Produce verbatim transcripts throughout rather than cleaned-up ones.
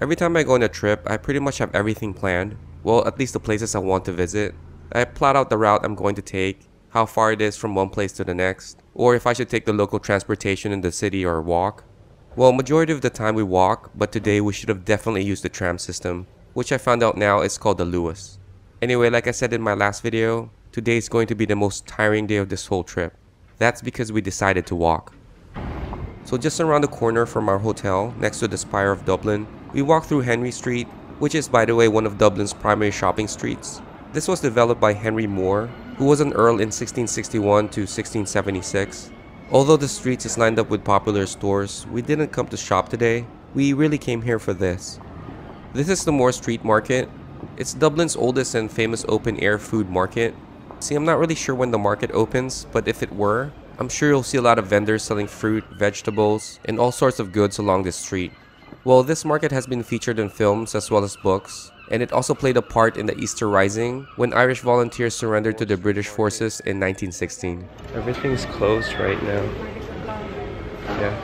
Every time I go on a trip, I pretty much have everything planned, well, at least the places I want to visit. I plot out the route I'm going to take, how far it is from one place to the next, or if I should take the local transportation in the city or walk. Well, majority of the time we walk, but today we should have definitely used the tram system, which I found out now is called the Luas. Anyway, like I said in my last video, today is going to be the most tiring day of this whole trip. That's because we decided to walk. So just around the corner from our hotel, next to the Spire of Dublin, we walked through Henry Street, which is by the way one of Dublin's primary shopping streets. This was developed by Henry Moore, who was an earl in sixteen sixty-one to sixteen seventy-six. Although the streets is lined up with popular stores, we didn't come to shop today, we really came here for this. This is the Moore Street Market. It's Dublin's oldest and famous open-air food market. See, I'm not really sure when the market opens, but if it were, I'm sure you'll see a lot of vendors selling fruit, vegetables, and all sorts of goods along this street. Well, this market has been featured in films as well as books, and it also played a part in the Easter Rising when Irish volunteers surrendered to the British forces in nineteen sixteen. Everything's closed right now. Yeah.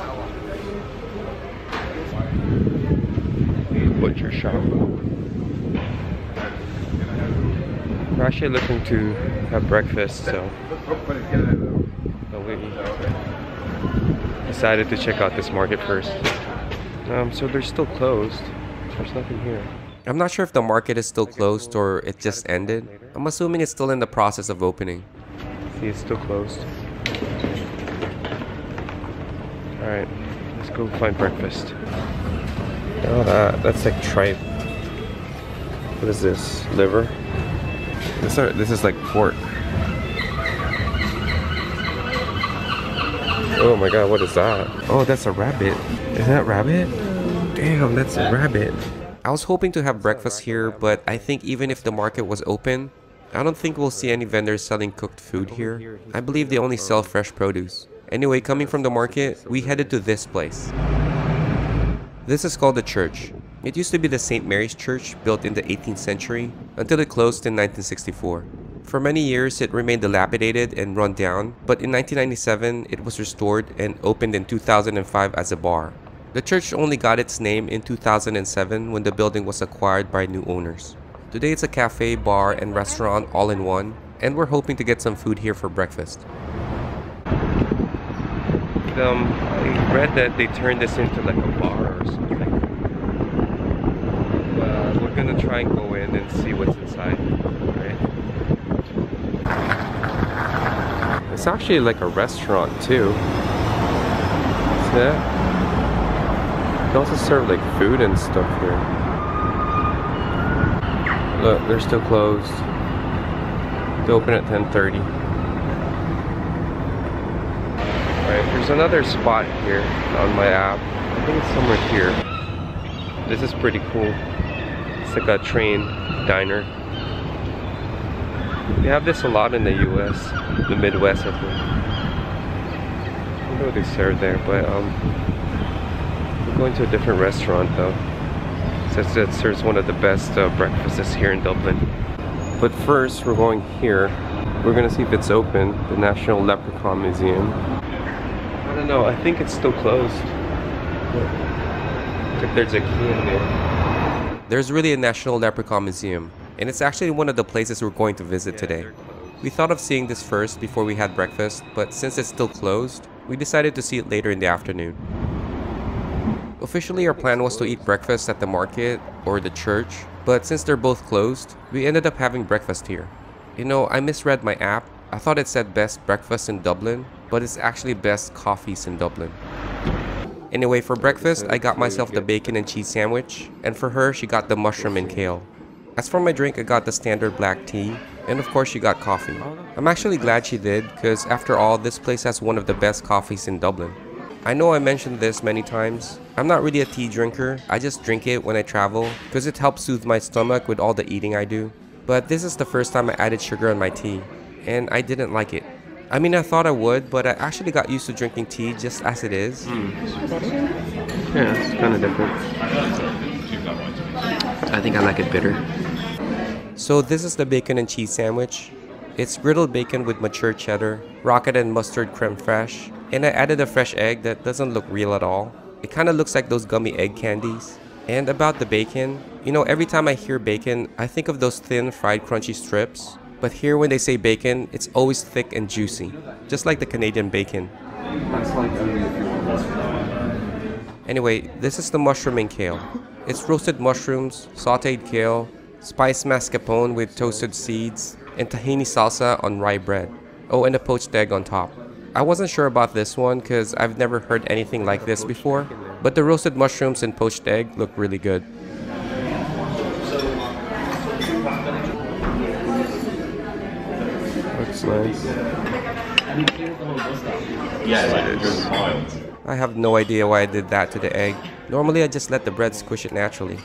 Butcher shop. We're actually looking to have breakfast, so we decided to check out this market first. Um, so they're still closed. There's nothing here. I'm not sure if the market is still closed or it just ended. I'm assuming it's still in the process of opening. See, it's still closed. Alright, let's go find breakfast. Oh, that, that's like tripe. What is this? Liver? This, are, this is like pork. Oh my god, what is that? Oh, that's a rabbit. Is that rabbit? Damn, that's a rabbit. I was hoping to have breakfast here, but I think even if the market was open, I don't think we'll see any vendors selling cooked food here. I believe they only sell fresh produce. Anyway, coming from the market, we headed to this place. This is called the church. It used to be the Saint Mary's Church, built in the eighteenth century, until it closed in nineteen sixty-four. For many years, it remained dilapidated and run down, but in nineteen ninety-seven, it was restored and opened in two thousand five as a bar. The church only got its name in two thousand seven when the building was acquired by new owners. Today it's a cafe, bar, and restaurant all in one, and we're hoping to get some food here for breakfast. Um, I read that they turned this into like a bar or something. Uh, we're gonna try and go in and see what's inside, right? It's actually like a restaurant too. See that? They also serve like food and stuff here. Look, they're still closed. They open at ten thirty. Alright, there's another spot here on my app. I think it's somewhere here. This is pretty cool. It's like a train diner. They have this a lot in the U S, the Midwest, I think. I don't know what they serve there, but um. going to a different restaurant though, since that serves one of the best uh, breakfasts here in Dublin. But first we're going here, we're gonna see if it's open, the National Leprechaun Museum. I don't know, I think it's still closed. If there's a key in there. There's really a National Leprechaun Museum, and it's actually one of the places we're going to visit yeah, today. We thought of seeing this first before we had breakfast, but since it's still closed, we decided to see it later in the afternoon. Officially, our plan was to eat breakfast at the market or the church, but since they're both closed, we ended up having breakfast here. You know, I misread my app. I thought it said best breakfast in Dublin, but it's actually best coffees in Dublin. Anyway, for breakfast, I got myself the bacon and cheese sandwich, and for her, she got the mushroom and kale. As for my drink, I got the standard black tea, and of course, she got coffee. I'm actually glad she did, because after all, this place has one of the best coffees in Dublin. I know I mentioned this many times, I'm not really a tea drinker, I just drink it when I travel because it helps soothe my stomach with all the eating I do. But this is the first time I added sugar in my tea, and I didn't like it. I mean I thought I would, but I actually got used to drinking tea just as it is. Mm. Yeah, it's kind of different. I think I like it bitter. So this is the bacon and cheese sandwich. It's griddled bacon with mature cheddar, rocket and mustard creme fraiche, and I added a fresh egg that doesn't look real at all. It kind of looks like those gummy egg candies. And about the bacon, you know, every time I hear bacon, I think of those thin fried crunchy strips. But here when they say bacon, it's always thick and juicy, just like the Canadian bacon. Anyway, this is the mushroom and kale. It's roasted mushrooms, sauteed kale, spiced mascarpone with toasted seeds, and tahini salsa on rye bread. Oh, and a poached egg on top. I wasn't sure about this one because I've never heard anything like this before, but the roasted mushrooms and poached egg look really good. Looks nice. I have no idea why I did that to the egg. Normally I just let the bread squish it naturally.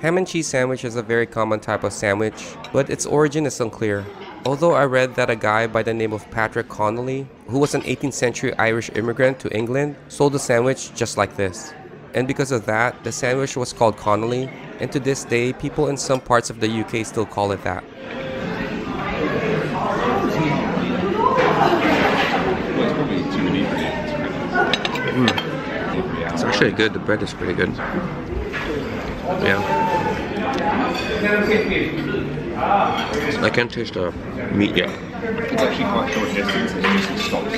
Ham and cheese sandwich is a very common type of sandwich, but its origin is unclear. Although I read that a guy by the name of Patrick Connolly, who was an eighteenth century Irish immigrant to England, sold a sandwich just like this. And because of that, the sandwich was called Connolly, and to this day, people in some parts of the U K still call it that. Mm. It's actually good, the bread is pretty good. Yeah. I can't taste the meat yet. It's actually quite short distance, it just stops.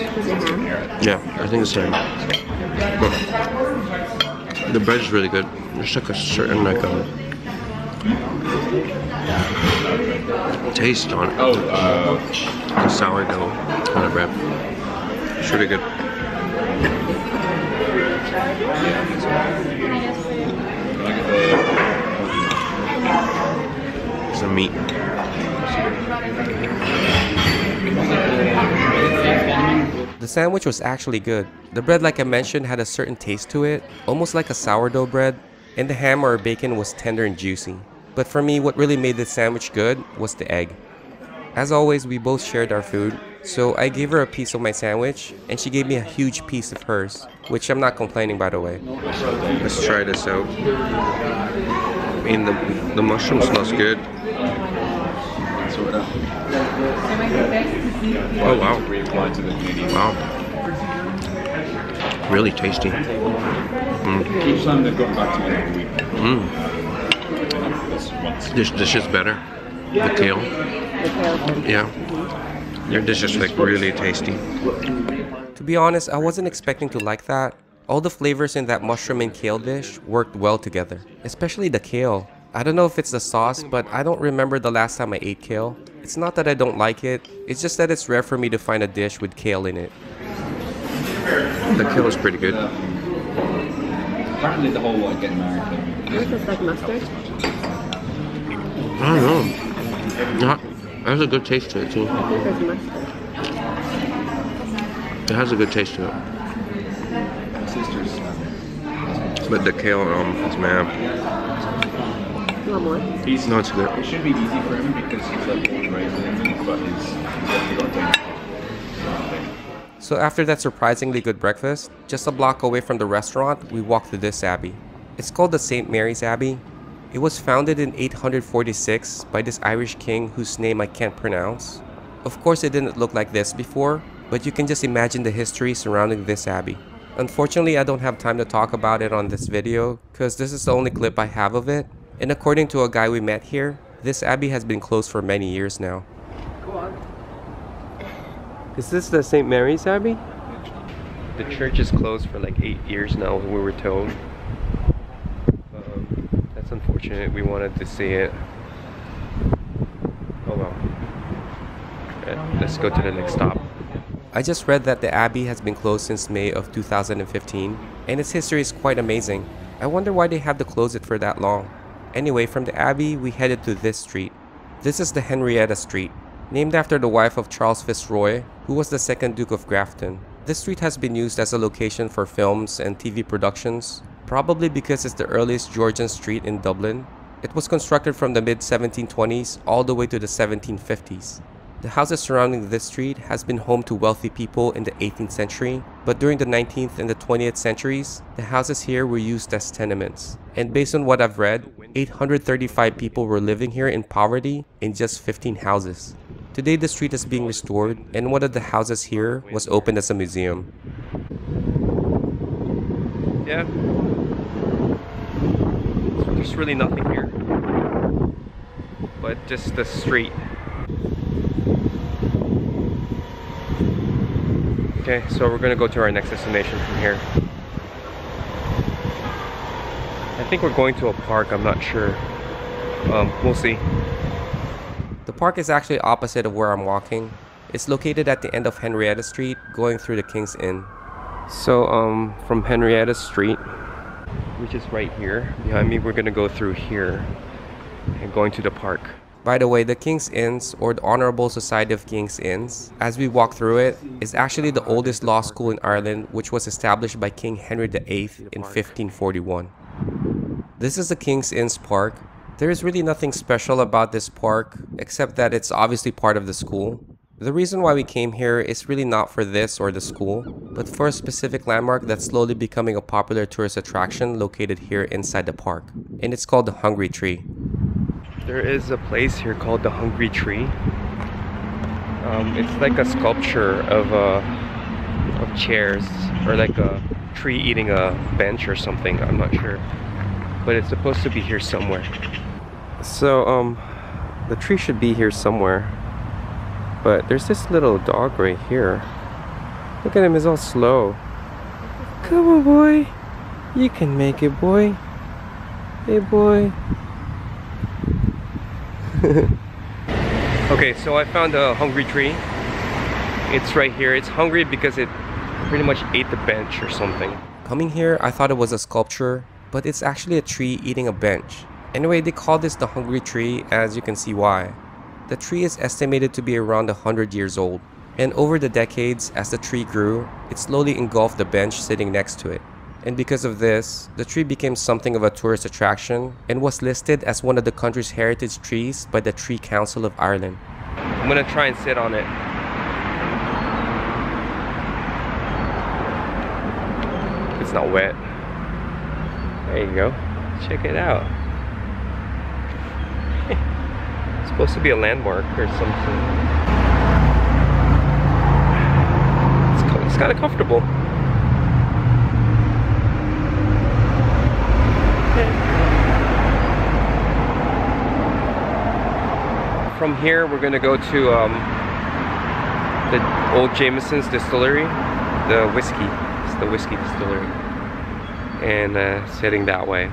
Yeah, I think it's same. But the bread is really good. There's like a certain like a taste on it. Oh, uh, sourdough on the bread. It's really good. Some meat. The sandwich was actually good. The bread, like I mentioned, had a certain taste to it, almost like a sourdough bread, and the ham or bacon was tender and juicy. But for me, what really made this sandwich good was the egg. As always, we both shared our food, so I gave her a piece of my sandwich, and she gave me a huge piece of hers, which I'm not complaining, by the way. Let's try this out. I mean, the, the mushroom smells good. Oh wow. Wow. Really tasty. Mm. Mm. This dish is better. The kale. Yeah. Their dish is like really tasty. To be honest, I wasn't expecting to like that. All the flavors in that mushroom and kale dish worked well together, especially the kale. I don't know if it's the sauce, but I don't remember the last time I ate kale. It's not that I don't like it, it's just that it's rare for me to find a dish with kale in it. The kale is pretty good. Apparently the whole lot getting married. Is this like mustard? I don't know. Not, it has a good taste to it too. It has a good taste to it. But the kale, um, is mad. More. He's not good. It should be easy for him because he's like born right in, but he's, he's definitely got time. So after that surprisingly good breakfast, just a block away from the restaurant, we walked to this abbey. It's called the Saint Mary's Abbey. It was founded in eight hundred forty-six by this Irish king whose name I can't pronounce. Of course it didn't look like this before, but you can just imagine the history surrounding this abbey. Unfortunately, I don't have time to talk about it on this video because this is the only clip I have of it. And according to a guy we met here, this abbey has been closed for many years now. Go on. Is this the Saint Mary's Abbey? The church is closed for like eight years now, we were told. Um, that's unfortunate, we wanted to see it. Oh well. Right, let's go to the next stop. I just read that the abbey has been closed since May of two thousand fifteen, and its history is quite amazing. I wonder why they had to close it for that long. Anyway, from the abbey, we headed to this street. This is the Henrietta Street, named after the wife of Charles Fitzroy, who was the second Duke of Grafton. This street has been used as a location for films and T V productions, probably because it's the earliest Georgian street in Dublin. It was constructed from the mid seventeen twenties all the way to the seventeen fifties. The houses surrounding this street has been home to wealthy people in the eighteenth century, but during the nineteenth and the twentieth centuries, the houses here were used as tenements. And based on what I've read, eight hundred thirty-five people were living here in poverty in just fifteen houses. Today the street is being restored and one of the houses here was opened as a museum. Yeah. There's really nothing here, but just the street. Okay, so we're gonna go to our next destination from here. I think we're going to a park, I'm not sure. Um, we'll see. The park is actually opposite of where I'm walking. It's located at the end of Henrietta Street, going through the King's Inn. So um, from Henrietta Street, which is right here behind me, we're gonna go through here and going to the park. By the way, the King's Inns, or the Honorable Society of King's Inns, as we walk through it, is actually the oldest law school in Ireland, which was established by King Henry the eighth in fifteen forty-one. This is the King's Inns Park. There is really nothing special about this park, except that it's obviously part of the school. The reason why we came here is really not for this or the school, but for a specific landmark that's slowly becoming a popular tourist attraction located here inside the park, and it's called the Hungry Tree. There is a place here called the Hungry Tree. Um, it's like a sculpture of, uh, of chairs, or like a tree eating a bench or something, I'm not sure. But it's supposed to be here somewhere. So um, the tree should be here somewhere. But there's this little dog right here. Look at him, he's all slow. Come on, boy. You can make it, boy. Hey, boy. Okay, so I found a Hungry Tree. It's right here. It's hungry because it pretty much ate the bench or something. Coming here, I thought it was a sculpture, but it's actually a tree eating a bench. Anyway, they call this the Hungry Tree, as you can see why. The tree is estimated to be around one hundred years old, and over the decades, as the tree grew, it slowly engulfed the bench sitting next to it. And because of this, the tree became something of a tourist attraction and was listed as one of the country's heritage trees by the Tree Council of Ireland. I'm gonna try and sit on it. It's not wet. There you go. Check it out. Supposed to be a landmark or something. It's, it's kind of comfortable. Okay. From here, we're gonna go to um, the old Jameson's distillery, the whiskey. It's the whiskey distillery, and uh, it's heading that way.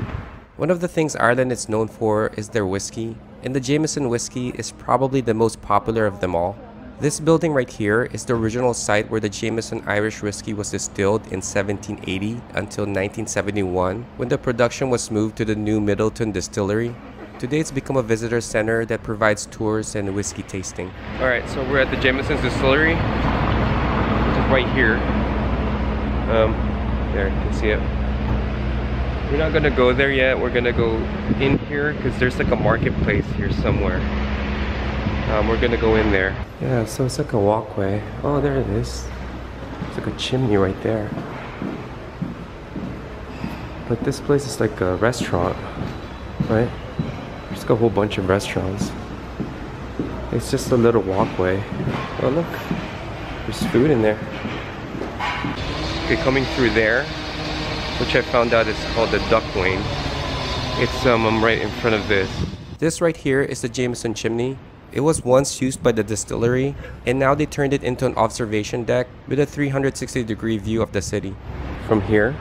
One of the things Ireland is known for is their whiskey, and the Jameson whiskey is probably the most popular of them all. This building right here is the original site where the Jameson Irish whiskey was distilled in seventeen eighty until nineteen seventy-one, when the production was moved to the new Midleton distillery. Today it's become a visitor center that provides tours and whiskey tasting. Alright, so we're at the Jameson's distillery. It's right here. Um, there, you can see it. We're not gonna go there yet. We're gonna go in here because there's like a marketplace here somewhere. Um, we're gonna go in there. Yeah, so it's like a walkway. Oh, there it is. It's like a chimney right there. But this place is like a restaurant, right? There's like a whole bunch of restaurants. It's just a little walkway. Oh, look. There's food in there. Okay, coming through there, which I found out is called the Duck Lane. It's um, I'm right in front of this. This right here is the Jameson chimney. It was once used by the distillery, and now they turned it into an observation deck with a three hundred sixty degree view of the city. From here,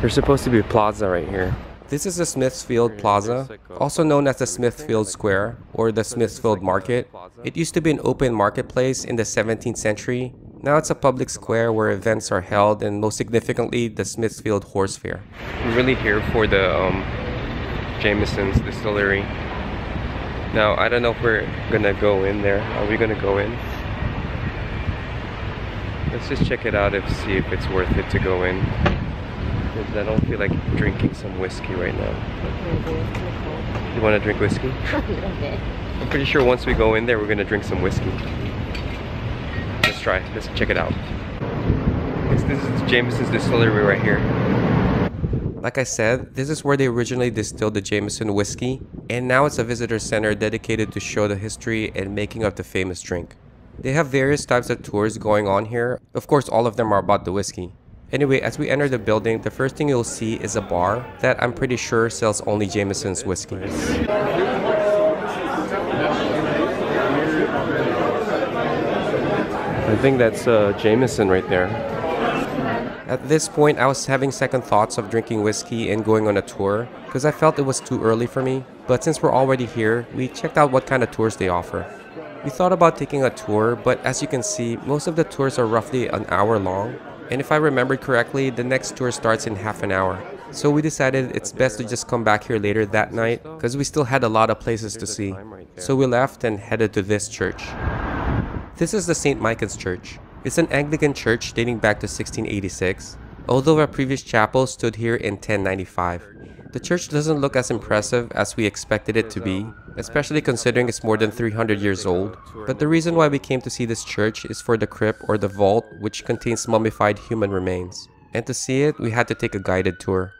there's supposed to be a plaza right here. This is the Smithfield Plaza, also known as the Smithfield Square or the Smithfield Market. It used to be an open marketplace in the seventeenth century. Now it's a public square where events are held, and most significantly, the Smithfield Horse Fair. We're really here for the um, Jameson's distillery. Now, I don't know if we're gonna go in there. Are we gonna go in? Let's just check it out and see if it's worth it to go in. Because I don't feel like drinking some whiskey right now. You wanna drink whiskey? I'm pretty sure once we go in there, we're gonna drink some whiskey. Try. Let's check it out. This, this is Jameson's distillery right here. Like I said, this is where they originally distilled the Jameson whiskey, and now it's a visitor center dedicated to show the history and making of the famous drink. They have various types of tours going on here. Of course, all of them are about the whiskey. Anyway, as we enter the building, the first thing you'll see is a bar that I'm pretty sure sells only Jameson's whiskey. I think that's uh, Jameson right there. At this point, I was having second thoughts of drinking whiskey and going on a tour because I felt it was too early for me. But since we're already here, we checked out what kind of tours they offer. We thought about taking a tour, but as you can see, most of the tours are roughly an hour long. And if I remembered correctly, the next tour starts in half an hour. So we decided it's best to just come back here later that night because we still had a lot of places to see. So we left and headed to this church. This is the Saint Michan's Church. It's an Anglican church dating back to sixteen eighty-six, although our previous chapel stood here in ten ninety-five. The church doesn't look as impressive as we expected it to be, especially considering it's more than three hundred years old. But the reason why we came to see this church is for the crypt or the vault, which contains mummified human remains. And to see it, we had to take a guided tour.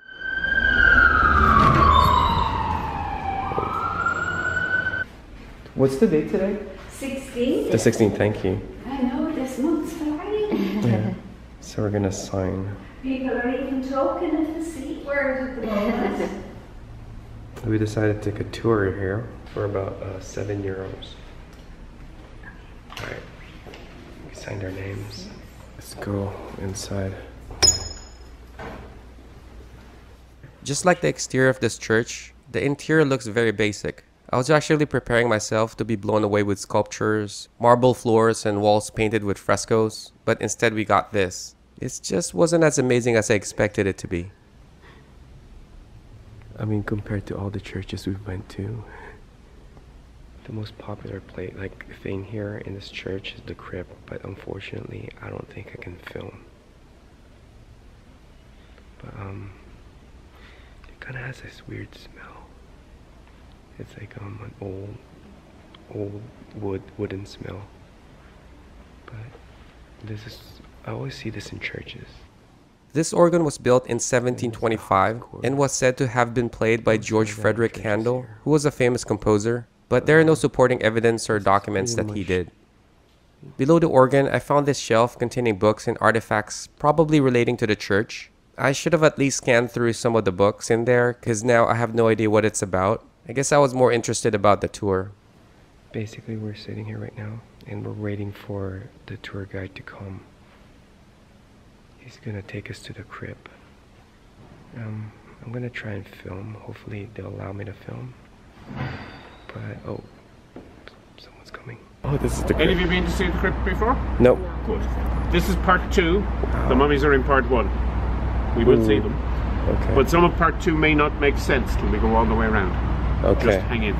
What's the date today? sixteenth. The sixteenth, thank you. I know, this month's flying. Yeah. So we're going to sign. People are even talking in the C word at the moment. We decided to take a tour here for about uh, seven euros. Alright, we signed our names. Let's go inside. Just like the exterior of this church, the interior looks very basic. I was actually preparing myself to be blown away with sculptures, marble floors, and walls painted with frescoes, but instead we got this. It just wasn't as amazing as I expected it to be. I mean, compared to all the churches we've been to, the most popular play, like thing here in this church is the crypt, but unfortunately, I don't think I can film. But um, it kind of has this weird smell. It's like um, an old, old wood, wooden smell. But this is, I always see this in churches. This organ was built in seventeen twenty-five and was said to have been played by George Frederick Handel, who was a famous composer, but there are no supporting evidence or documents that he did. Below the organ, I found this shelf containing books and artifacts probably relating to the church. I should have at least scanned through some of the books in there, because now I have no idea what it's about. I guess I was more interested about the tour. Basically, we're sitting here right now and we're waiting for the tour guide to come. He's gonna take us to the crypt. Um, I'm gonna try and film. Hopefully they'll allow me to film. But, oh, someone's coming. Oh, this is the crypt. Any of you been to see the crypt before? No. Good. This is part two. Oh. The mummies are in part one. We will Ooh. see them. Okay. But some of part two may not make sense till we go all the way around. Okay. Just hang in.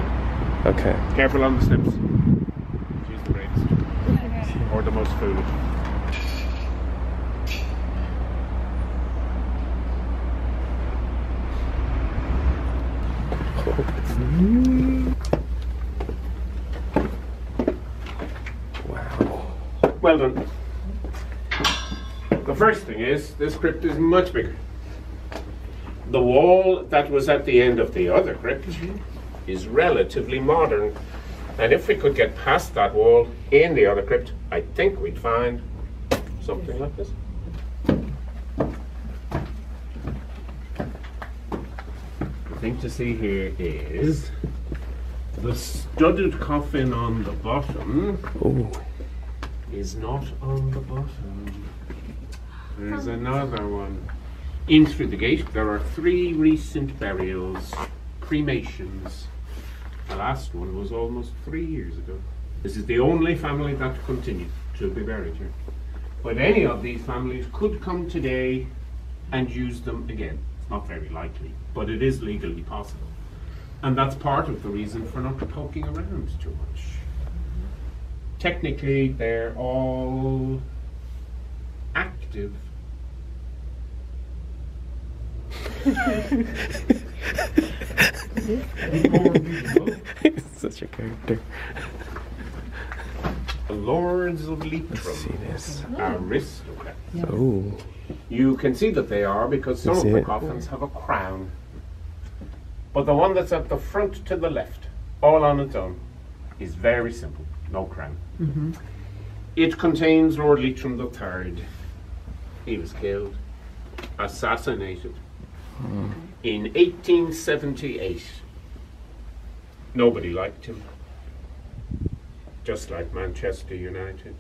Okay. Careful on the steps. She's the bravest. Or the most foolish. Wow. Well done. The first thing is, this crypt is much bigger. The wall that was at the end of the other crypt mm-hmm. is relatively modern. And if we could get past that wall in the other crypt, I think we'd find something like this. Thing to see here is the studded coffin on the bottom Ooh. is not on the bottom. There's another one. In through the gate, there are three recent burials, cremations. The last one was almost three years ago. This is the only family that continued to be buried here. But any of these families could come today and use them again. Not very likely, but it is legally possible. And that's part of the reason for not poking around too much. Technically, they're all active. It's such a character. The Lords of Leitrim aristocrats. Yeah. Oh. You can see that they are because some of the it. coffins have a crown. But the one that's at the front to the left, all on its own, is very simple. No crown. Mm-hmm. It contains Lord Leitrim the third. He was killed assassinated mm. in eighteen seventy-eight. Nobody liked him, just like Manchester United,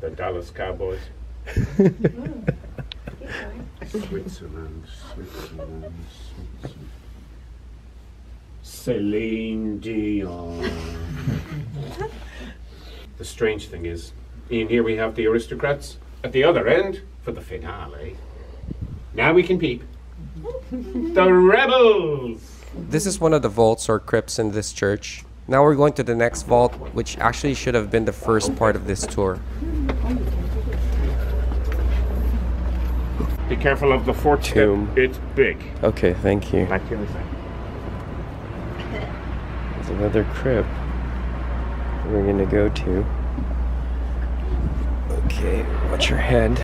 the Dallas Cowboys. Switzerland, Switzerland, Switzerland. Celine Dion. The strange thing is, in here we have the aristocrats at the other end for the finale. Now we can peep. The rebels! This is one of the vaults or crypts in this church. Now we're going to the next vault, which actually should have been the first part of this tour. Be careful of the fourth tomb. It's big. Okay, thank you. Back to the side. There's another crypt we're gonna go to. Okay, watch your head.